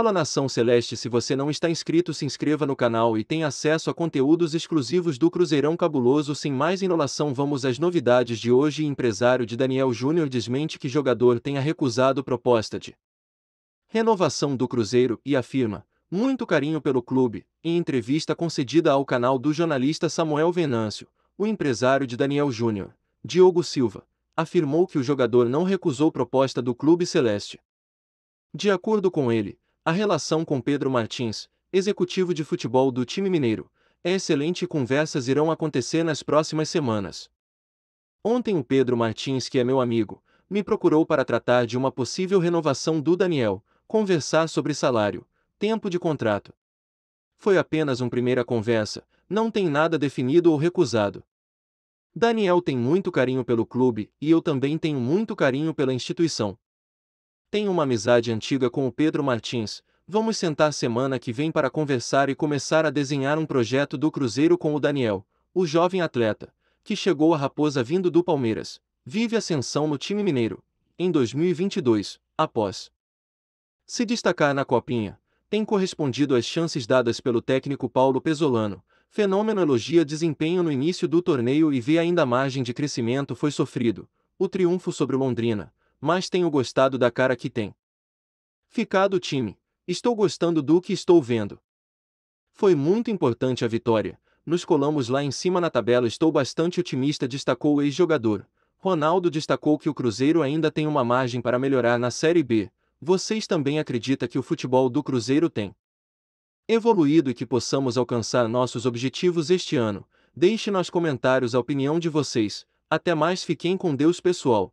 Fala Nação Celeste, se você não está inscrito, se inscreva no canal e tenha acesso a conteúdos exclusivos do Cruzeirão Cabuloso. Sem mais enrolação, vamos às novidades de hoje. Empresário de Daniel Júnior desmente que jogador tenha recusado proposta de renovação do Cruzeiro e afirma muito carinho pelo clube. Em entrevista concedida ao canal do jornalista Samuel Venâncio, o empresário de Daniel Júnior, Diogo Silva, afirmou que o jogador não recusou proposta do clube celeste. De acordo com ele, a relação com Pedro Martins, executivo de futebol do time mineiro, é excelente e conversas irão acontecer nas próximas semanas. Ontem o Pedro Martins, que é meu amigo, me procurou para tratar de uma possível renovação do Daniel, conversar sobre salário, tempo de contrato. Foi apenas uma primeira conversa, não tem nada definido ou recusado. Daniel tem muito carinho pelo clube e eu também tenho muito carinho pela instituição. Tenho uma amizade antiga com o Pedro Martins, vamos sentar semana que vem para conversar e começar a desenhar um projeto do Cruzeiro com o Daniel, o jovem atleta, que chegou a Raposa vindo do Palmeiras, vive ascensão no time mineiro, em 2022, após se destacar na Copinha, tem correspondido às chances dadas pelo técnico Paulo Pezzolano. Fenômeno elogia desempenho no início do torneio e vê ainda margem de crescimento. Foi sofrido o triunfo sobre o Londrina, mas tenho gostado da cara que tem ficado o time, estou gostando do que estou vendo. Foi muito importante a vitória, nos colamos lá em cima na tabela, estou bastante otimista, destacou o ex-jogador. Ronaldo destacou que o Cruzeiro ainda tem uma margem para melhorar na Série B. Vocês também acreditam que o futebol do Cruzeiro tem evoluído e que possamos alcançar nossos objetivos este ano? Deixe nos comentários a opinião de vocês. Até mais, fiquem com Deus pessoal.